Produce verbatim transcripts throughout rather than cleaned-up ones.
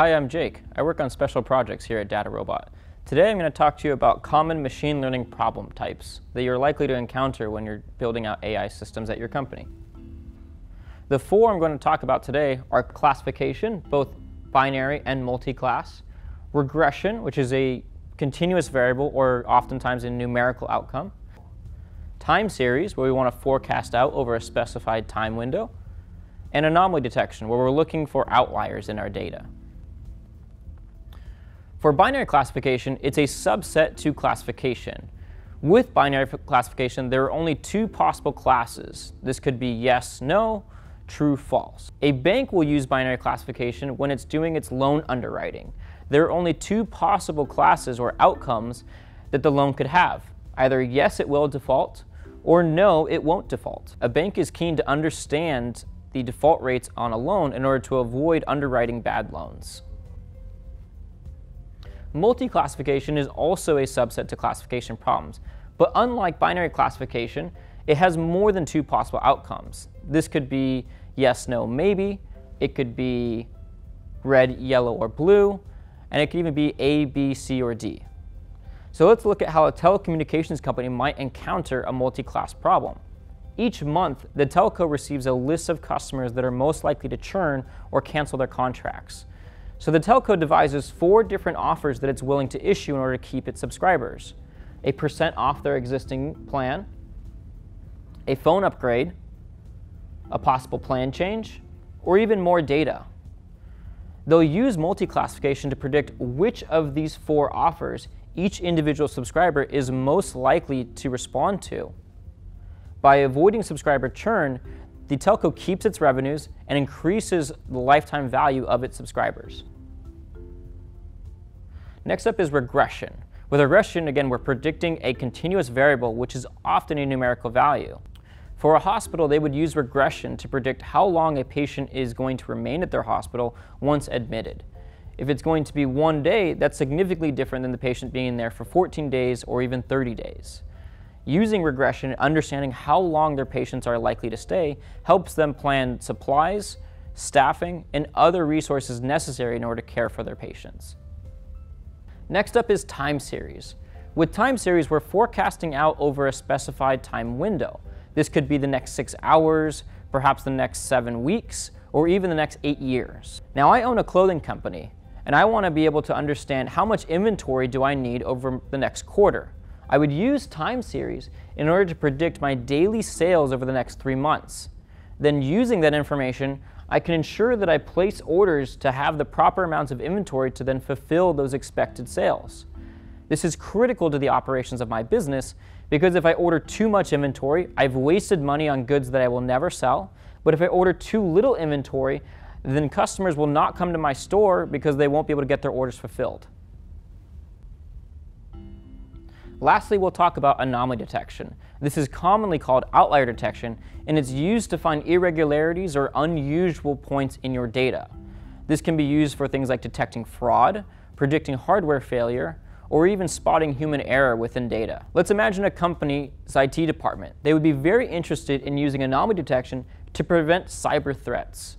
Hi, I'm Jake. I work on special projects here at DataRobot. Today I'm going to talk to you about common machine learning problem types that you're likely to encounter when you're building out A I systems at your company. The four I'm going to talk about today are classification, both binary and multi-class, regression, which is a continuous variable or oftentimes a numerical outcome, time series, where we want to forecast out over a specified time window, and anomaly detection, where we're looking for outliers in our data. For binary classification, it's a subset to classification. With binary classification, there are only two possible classes. This could be yes, no, true, false. A bank will use binary classification when it's doing its loan underwriting. There are only two possible classes or outcomes that the loan could have. Either yes, it will default, or no, it won't default. A bank is keen to understand the default rates on a loan in order to avoid underwriting bad loans. Multi-classification is also a subset to classification problems, but unlike binary classification, it has more than two possible outcomes. This could be yes, no, maybe, it could be red, yellow, or blue, and it could even be A, B, C, or D. So let's look at how a telecommunications company might encounter a multi-class problem. Each month, the telco receives a list of customers that are most likely to churn or cancel their contracts. So the telco devises four different offers that it's willing to issue in order to keep its subscribers. A percent off their existing plan, a phone upgrade, a possible plan change, or even more data. They'll use multi-classification to predict which of these four offers each individual subscriber is most likely to respond to. By avoiding subscriber churn, the telco keeps its revenues and increases the lifetime value of its subscribers. Next up is regression. With regression, again, we're predicting a continuous variable, which is often a numerical value. For a hospital, they would use regression to predict how long a patient is going to remain at their hospital once admitted. If it's going to be one day, that's significantly different than the patient being there for fourteen days or even thirty days. Using regression and understanding how long their patients are likely to stay helps them plan supplies, staffing, and other resources necessary in order to care for their patients. Next up is time series. With time series, we're forecasting out over a specified time window. This could be the next six hours, perhaps the next seven weeks, or even the next eight years. Now, I own a clothing company, and I want to be able to understand how much inventory do I need over the next quarter. I would use time series in order to predict my daily sales over the next three months. Then using that information, I can ensure that I place orders to have the proper amounts of inventory to then fulfill those expected sales. This is critical to the operations of my business because if I order too much inventory, I've wasted money on goods that I will never sell. But if I order too little inventory, then customers will not come to my store because they won't be able to get their orders fulfilled. Lastly, we'll talk about anomaly detection. This is commonly called outlier detection, and it's used to find irregularities or unusual points in your data. This can be used for things like detecting fraud, predicting hardware failure, or even spotting human error within data. Let's imagine a company's I T department. They would be very interested in using anomaly detection to prevent cyber threats.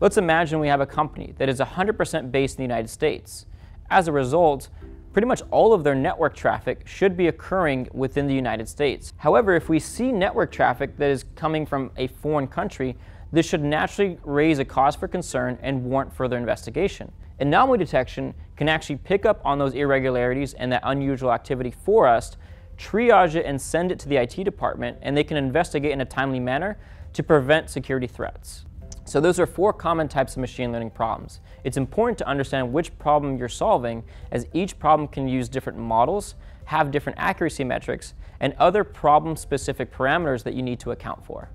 Let's imagine we have a company that is one hundred percent based in the United States. As a result, pretty much all of their network traffic should be occurring within the United States. However, if we see network traffic that is coming from a foreign country, this should naturally raise a cause for concern and warrant further investigation. Anomaly detection can actually pick up on those irregularities and that unusual activity for us, triage it and send it to the I T department, and they can investigate in a timely manner to prevent security threats. So those are four common types of machine learning problems. It's important to understand which problem you're solving, as each problem can use different models, have different accuracy metrics, and other problem-specific parameters that you need to account for.